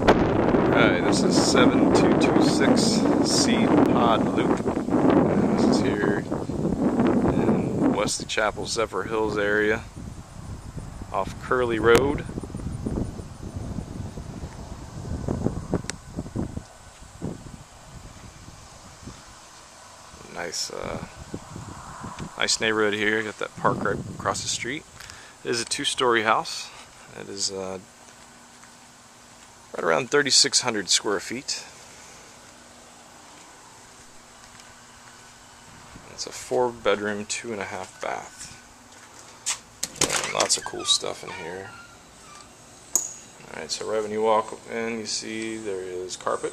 Alright, this is 7226 Seedpod Loop. And this is here in Wesley Chapel, Zephyrhills area, off Curley Road. Nice neighborhood here. Got that park right across the street. It is a two-story house. It is right around 3,600 square feet. It's a 4-bedroom, 2.5-bath. And lots of cool stuff in here. All right, so right when you walk in, you see there is carpet.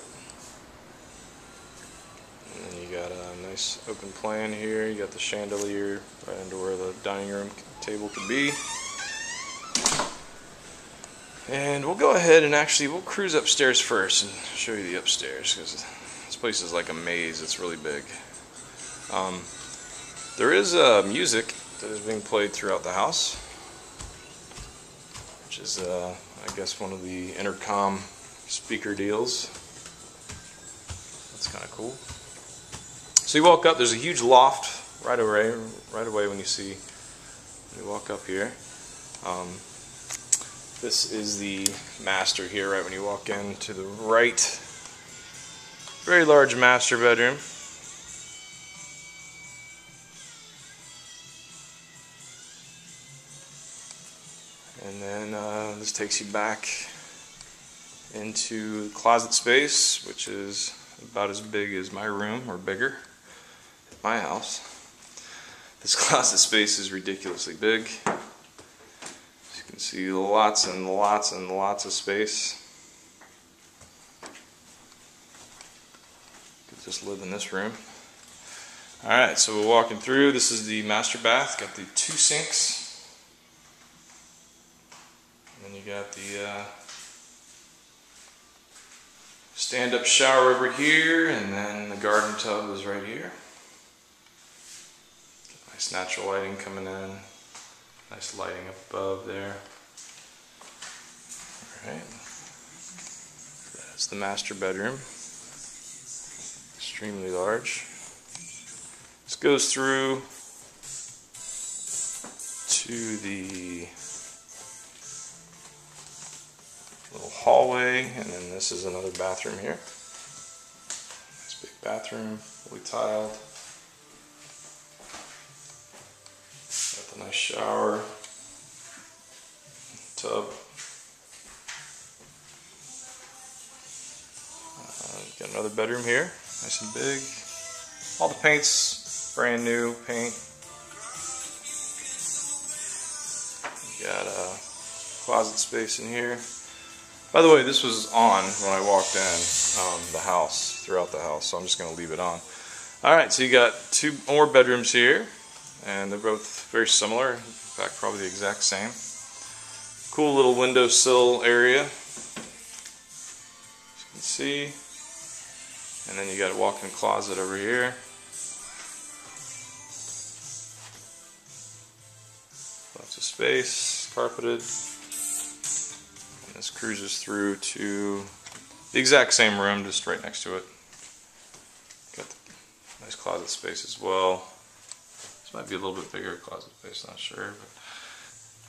Got a nice open plan here. You got the chandelier right into where the dining room table could be. And we'll go ahead and we'll cruise upstairs first and show you the upstairs, because this place is like a maze. It's really big. There is music that is being played throughout the house, which is I guess one of the intercom speaker deals. That's kind of cool. So you walk up, there's a huge loft right away when you walk up here. This is the master here right when you walk in. To the right, very large master bedroom. And then this takes you back into the closet space, which is about as big as my room, or bigger. My house. This closet space is ridiculously big. As you can see, lots and lots and lots of space. Could just live in this room. Alright, so we're walking through. This is the master bath. Got the 2 sinks. And then you got the stand-up shower over here, and then the garden tub is right here. Nice natural lighting coming in. Nice lighting up above there. Alright. That's the master bedroom. Extremely large. This goes through to the little hallway, and then this is another bathroom here. Nice big bathroom, fully tiled. Nice shower, tub. Got another bedroom here, nice and big. All the paint's brand new paint. You got a closet space in here. By the way, this was on when I walked in the house, throughout the house, so I'm just going to leave it on. Alright, so you got 2 more bedrooms here. And they're both very similar, in fact probably the exact same. Cool little windowsill area, as you can see. And then you got a walk-in closet over here. Lots of space, carpeted. And this cruises through to the exact same room, just right next to it. Got the nice closet space as well. Might be a little bit bigger closet space, not sure, but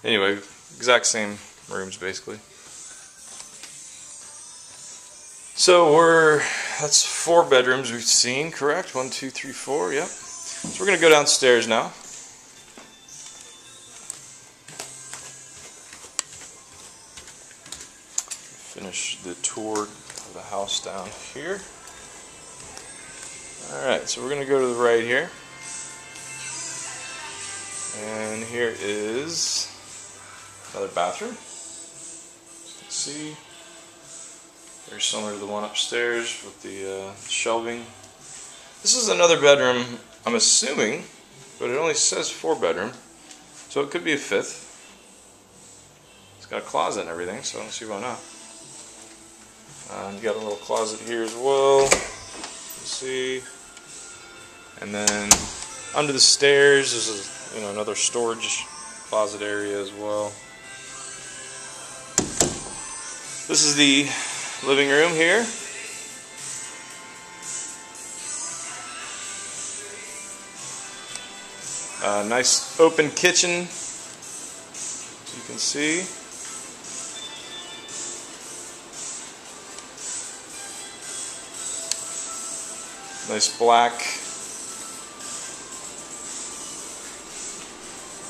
anyway, exact same rooms basically. So that's 4 bedrooms we've seen, correct? 1, 2, 3, 4, yep. So we're gonna go downstairs now. Finish the tour of the house down here. Alright, so we're gonna go to the right here. And here is another bathroom. As you can see, very similar to the one upstairs with the shelving. This is another bedroom, I'm assuming, but it only says 4-bedroom, so it could be a 5th. It's got a closet and everything, so I don't see why not. You got a little closet here as well, you can see. And then under the stairs is another storage closet area as well. This is the living room here. Nice open kitchen, you can see. Nice black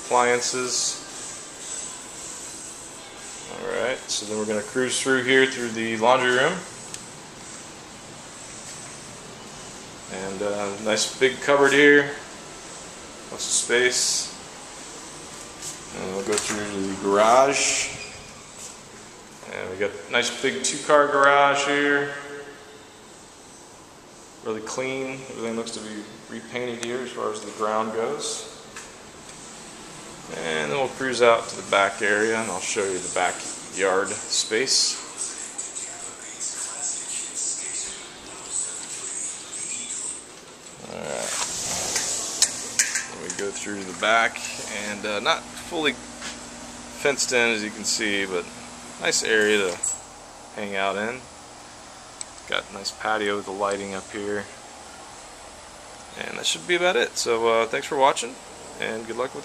appliances. Alright, so then we're going to cruise through here through the laundry room. And nice big cupboard here. Lots of space. And we'll go through the garage. And we got a nice big 2-car garage here. Really clean. Everything looks to be repainted here as far as the ground goes. And then we'll cruise out to the back area and I'll show you the backyard space. Alright. We go through the back and not fully fenced in as you can see, but nice area to hang out in. Got a nice patio with the lighting up here. And that should be about it. So thanks for watching and good luck with your